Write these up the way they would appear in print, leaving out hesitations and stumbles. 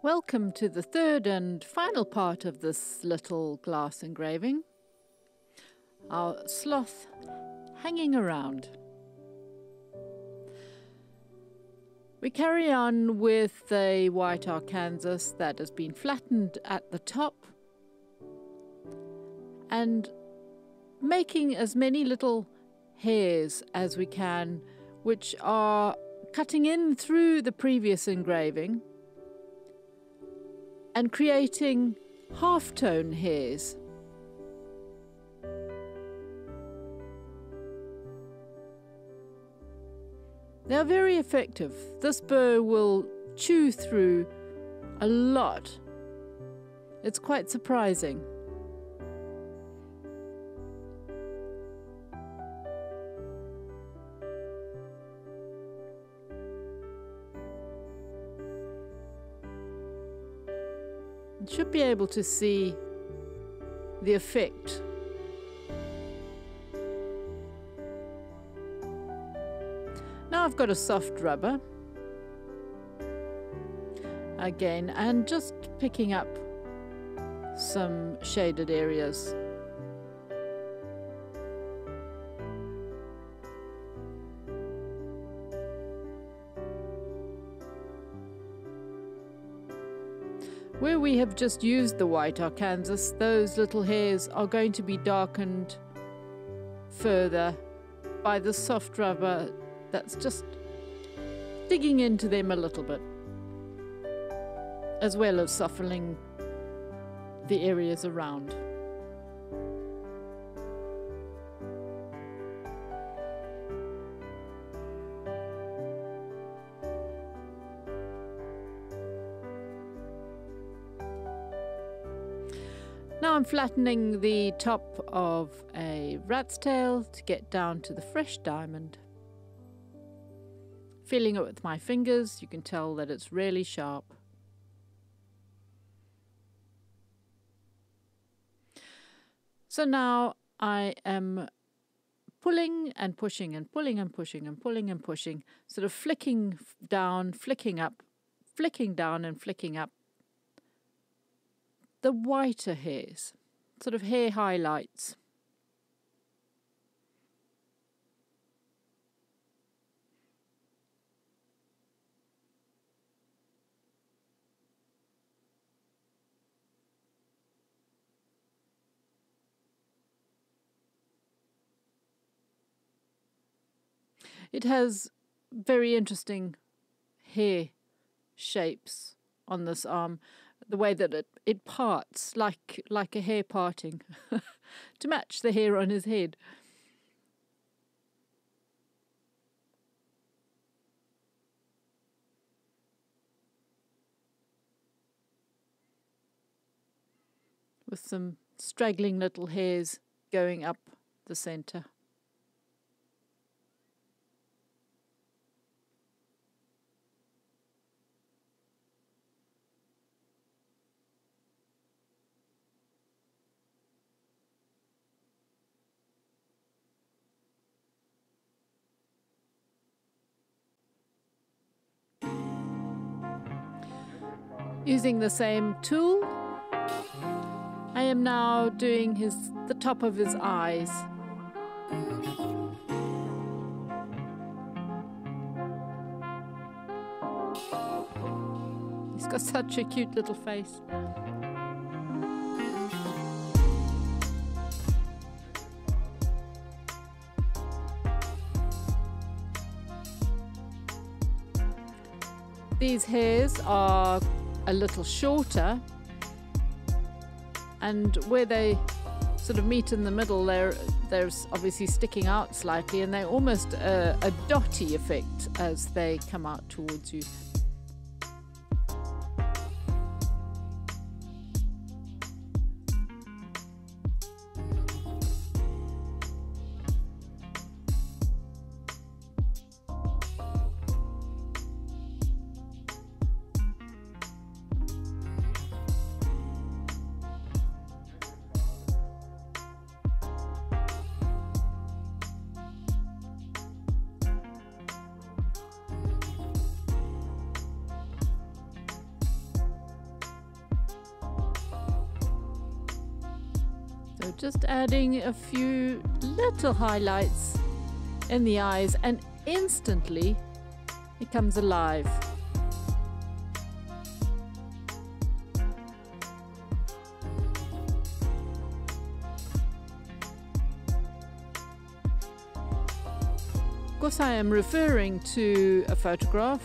Welcome to the third and final part of this little glass engraving. Our sloth hanging around. We carry on with a white Arkansas that has been flattened at the top and making as many little hairs as we can, which are cutting in through the previous engraving and creating halftone hairs. They are very effective. This burr will chew through a lot. It's quite surprising. Should be able to see the effect. Now I've got a soft rubber again and just picking up some shaded areas. Where we have just used the white Arkansas, those little hairs are going to be darkened further by the soft rubber that's just digging into them a little bit, as well as softening the areas around. Now I'm flattening the top of a rat's tail to get down to the fresh diamond. Feeling it with my fingers, you can tell that it's really sharp. So now I am pulling and pushing and pulling and pushing and pulling and pushing, sort of flicking down, flicking up, flicking down and flicking up. The whiter hairs, sort of hair highlights. It has very interesting hair shapes on this arm. The way that it parts, like a hair parting, to match the hair on his head. With some straggling little hairs going up the centre. Using the same tool, I am now doing the top of his eyes. He's got such a cute little face. These hairs are a little shorter, and where they sort of meet in the middle, they're obviously sticking out slightly, and they're almost a dotty effect as they come out towards you. just adding a few little highlights in the eyes, and instantly it comes alive. Of course, I am referring to a photograph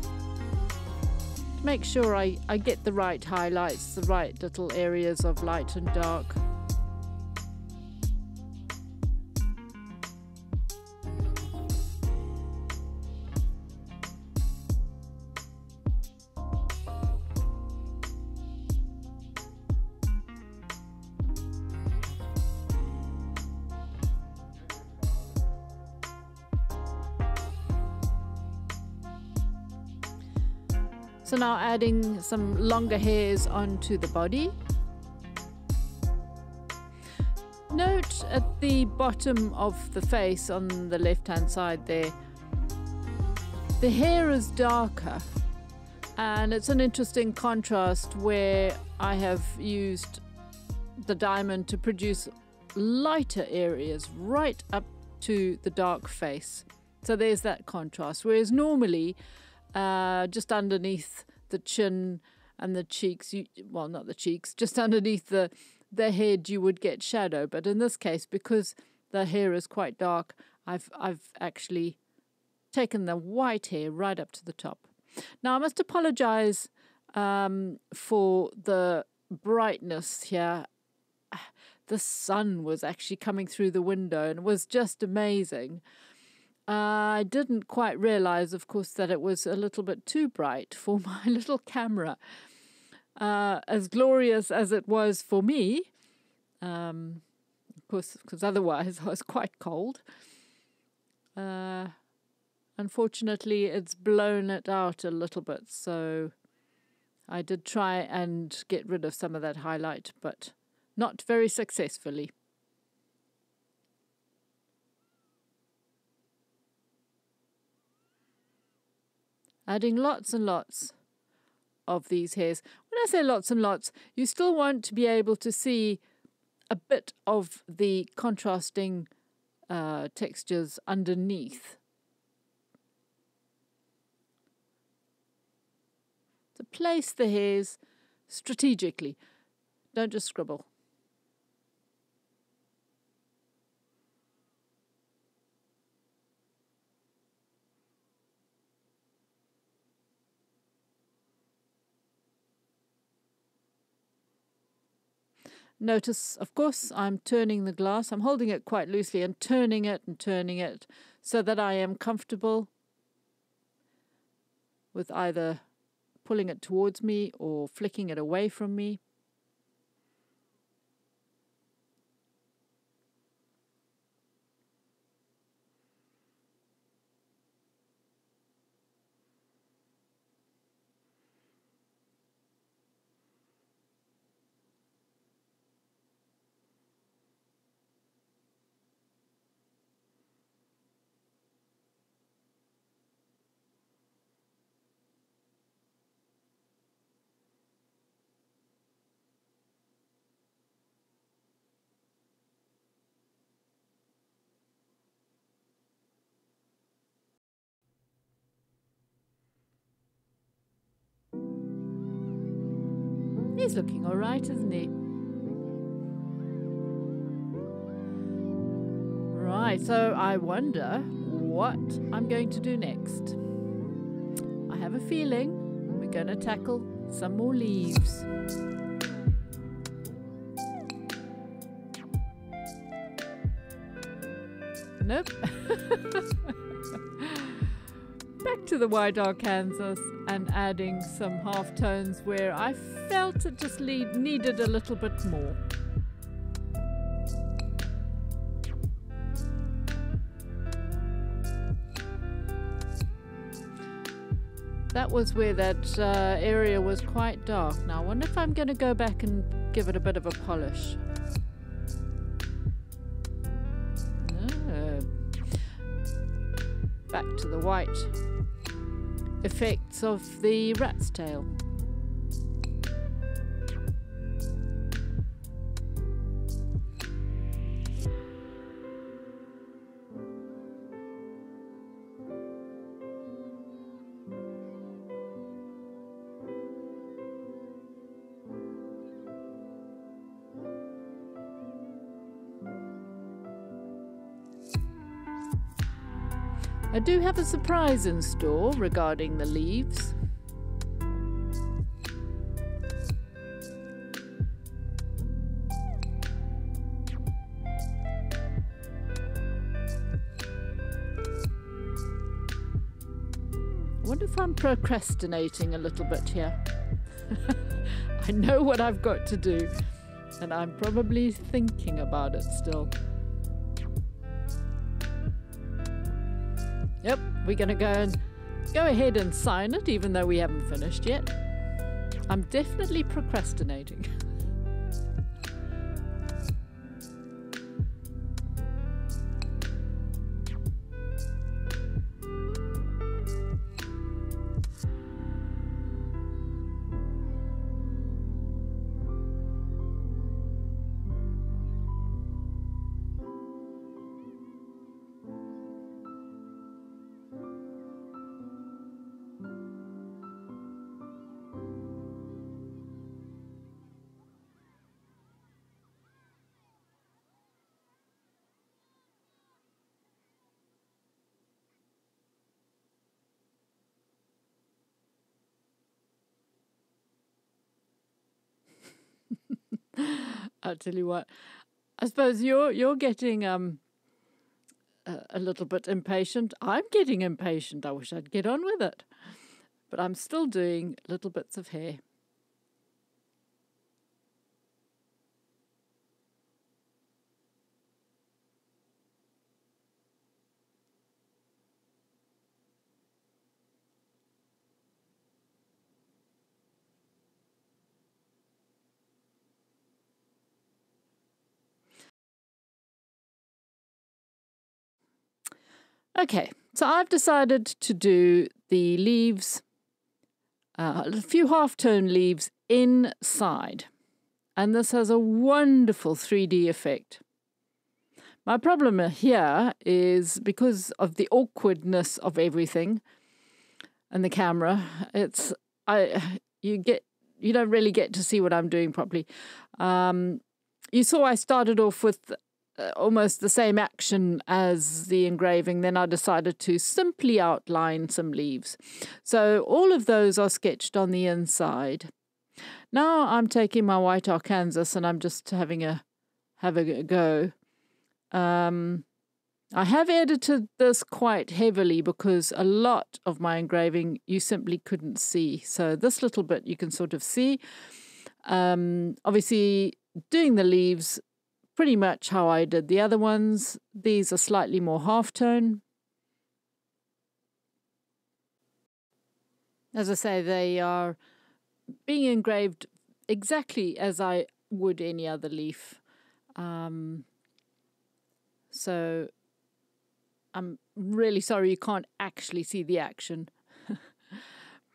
to make sure I get the right highlights, the right little areas of light and dark. So now adding some longer hairs onto the body. Note at the bottom of the face on the left-hand side there, the hair is darker, and it's an interesting contrast where I have used the diamond to produce lighter areas right up to the dark face. So there's that contrast, whereas normally just underneath the chin and the cheeks, well, not the cheeks, just underneath the head, you would get shadow. But in this case, because the hair is quite dark, I've actually taken the white hair right up to the top. Now, I must apologize for the brightness here. The sun was actually coming through the window, and it was just amazing. I didn't quite realize, of course, that it was a little bit too bright for my little camera. As glorious as it was for me, of course, because otherwise I was quite cold. Unfortunately, it's blown it out a little bit, so I did try and get rid of some of that highlight, but not very successfully. Adding lots and lots of these hairs. When I say lots and lots, you still want to be able to see a bit of the contrasting textures underneath. So place the hairs strategically. Don't just scribble. Notice, of course, I'm turning the glass. I'm holding it quite loosely and turning it so that I am comfortable with either pulling it towards me or flicking it away from me. He's looking all right, isn't he? Right, so I wonder what I'm going to do next. I have a feeling we're going to tackle some more leaves. Nope. Back to the white Arkansas and adding some half-tones where I felt it just needed a little bit more. That was where that area was quite dark. Now I wonder if I'm going to go back and give it a bit of a polish. No. Back to the white effects of the rat's tail. I do have a surprise in store regarding the leaves. I wonder if I'm procrastinating a little bit here. I know what I've got to do, and I'm probably thinking about it still. Yep, we're going to go ahead and sign it, even though we haven't finished yet. I'm definitely procrastinating. I'll tell you what, I suppose you're getting a little bit impatient. I'm getting impatient. I wish I'd get on with it. But I'm still doing little bits of hair. Okay, so I've decided to do the leaves, a few half-tone leaves inside. And this has a wonderful 3D effect. My problem here is because of the awkwardness of everything and the camera, you don't really get to see what I'm doing properly. You saw I started off with almost the same action as the engraving, then I decided to simply outline some leaves. So all of those are sketched on the inside. Now I'm taking my white Arkansas and I'm just having a go. I have edited this quite heavily because a lot of my engraving you simply couldn't see. So this little bit you can sort of see. Obviously doing the leaves pretty much how I did the other ones. These are slightly more halftone. As I say, they are being engraved exactly as I would any other leaf. So I'm really sorry you can't actually see the action.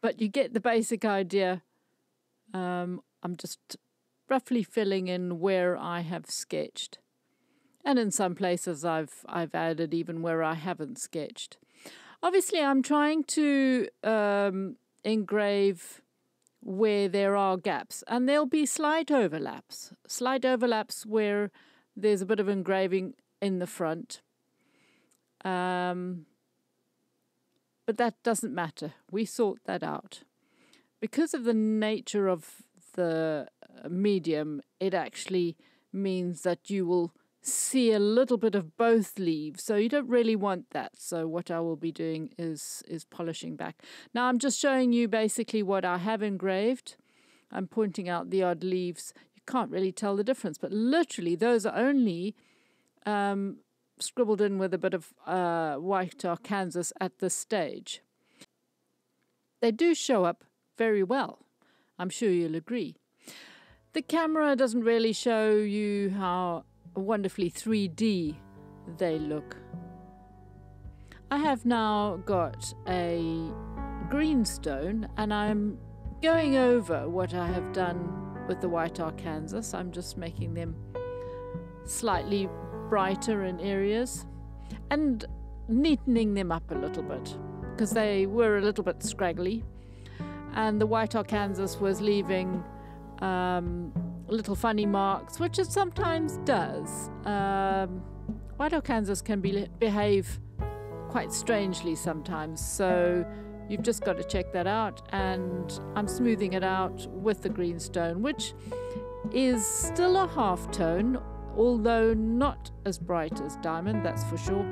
But you get the basic idea. I'm just roughly filling in where I have sketched. And in some places I've added even where I haven't sketched. Obviously I'm trying to engrave where there are gaps, and there'll be slight overlaps. Slight overlaps where there's a bit of engraving in the front. But that doesn't matter. We sort that out. Because of the nature of the medium, it actually means that you will see a little bit of both leaves, so you don't really want that. So what I will be doing is polishing back. Now I'm just showing you basically what I have engraved. I'm pointing out the odd leaves. You can't really tell the difference, but literally those are only scribbled in with a bit of white Arkansas at this stage. They do show up very well, I'm sure you'll agree. The camera doesn't really show you how wonderfully 3D they look. I have now got a greenstone and I'm going over what I have done with the white Arkansas. I'm just making them slightly brighter in areas and neatening them up a little bit because they were a little bit scraggly, and the white Arkansas was leaving little funny marks, which it sometimes does. White Arkansas can behave quite strangely sometimes. So you've just got to check that out. And I'm smoothing it out with the greenstone, which is still a half tone, although not as bright as diamond, that's for sure,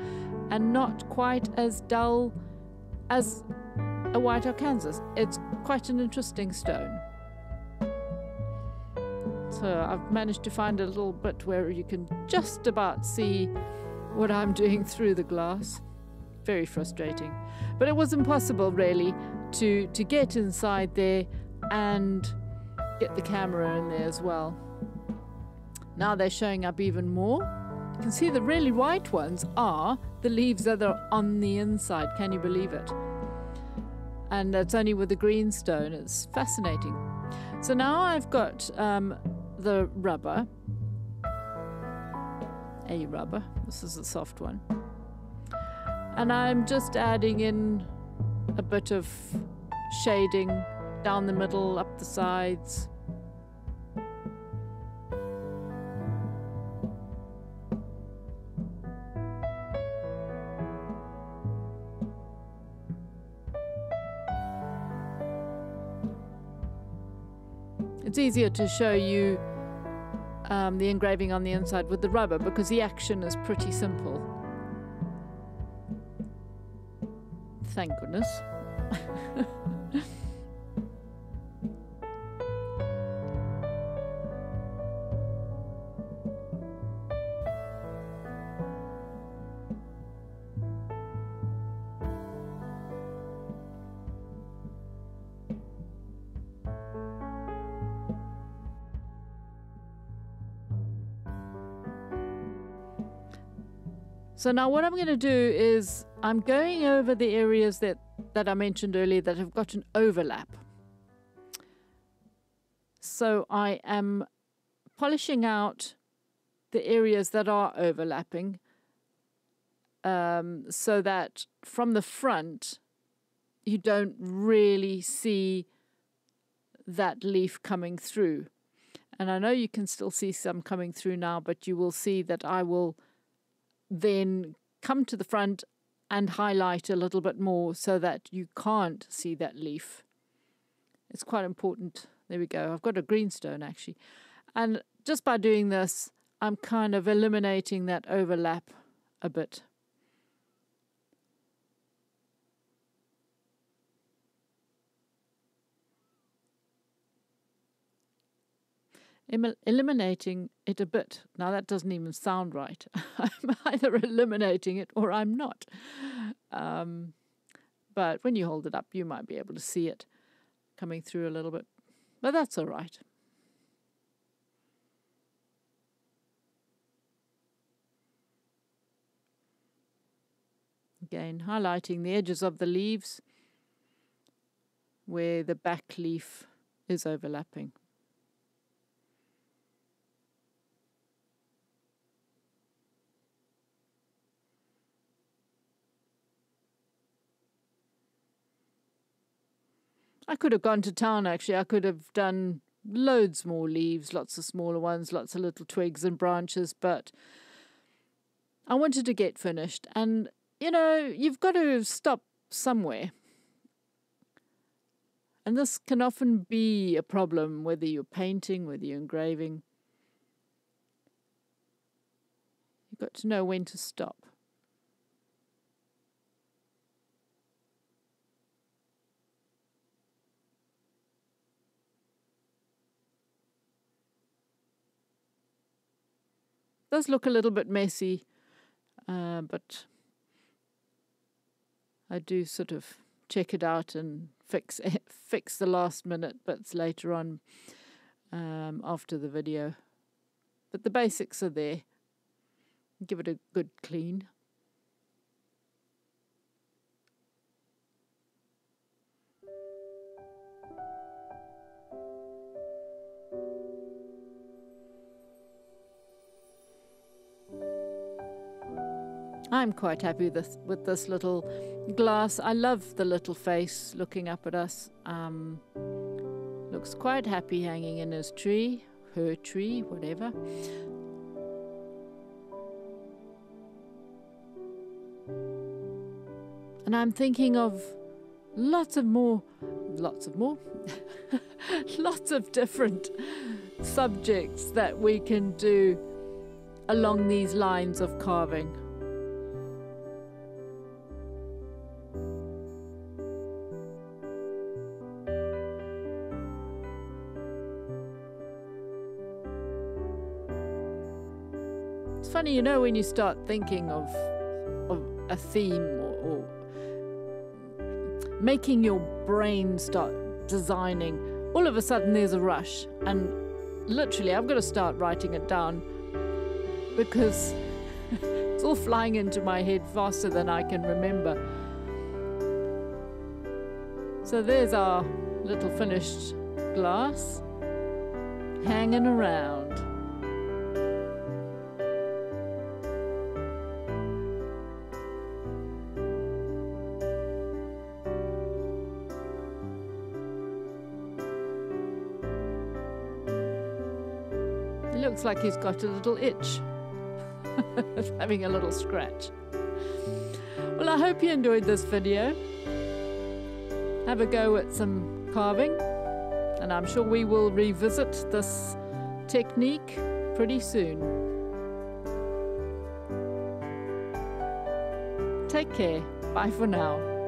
and not quite as dull as a white Arkansas. It's quite an interesting stone. So I've managed to find a little bit where you can just about see what I'm doing through the glass. Very frustrating. But it was impossible really to get inside there and get the camera in there as well. Now they're showing up even more. You can see the really white ones are the leaves that are on the inside. Can you believe it? And that's only with the greenstone. It's fascinating. So now I've got the rubber. A rubber. This is a soft one. And I'm just adding in a bit of shading down the middle, up the sides. It's easier to show you the engraving on the inside with the rubber because the action is pretty simple. Thank goodness. So now what I'm going to do is I'm going over the areas that I mentioned earlier that have got an overlap. So I am polishing out the areas that are overlapping so that from the front you don't really see that leaf coming through. And I know you can still see some coming through now, but you will see that I will then come to the front and highlight a little bit more so that you can't see that leaf. It's quite important. There we go. I've got a greenstone actually. And just by doing this, I'm kind of eliminating that overlap a bit. Eliminating it a bit. Now that doesn't even sound right. I'm either eliminating it or I'm not. But when you hold it up, you might be able to see it coming through a little bit. But that's all right. Again, highlighting the edges of the leaves where the back leaf is overlapping. I could have gone to town, actually. I could have done loads more leaves, lots of smaller ones, lots of little twigs and branches, but I wanted to get finished. And, you know, you've got to stop somewhere. And this can often be a problem, whether you're painting, whether you're engraving. You've got to know when to stop. Does look a little bit messy, but I do sort of check it out and fix the last minute bits later on after the video. But the basics are there. Give it a good clean. I'm quite happy with this little glass. I love the little face looking up at us. Looks quite happy hanging in his tree, her tree, whatever. and I'm thinking of lots of different subjects that we can do along these lines of carving. It's funny, you know, when you start thinking of a theme or making your brain start designing, all of a sudden there's a rush, and literally I've got to start writing it down because it's all flying into my head faster than I can remember. So there's our little finished glass hanging around. Looks like he's got a little itch, having a little scratch. Well, I hope you enjoyed this video. Have a go at some carving, and I'm sure we will revisit this technique pretty soon. Take care. Bye for now.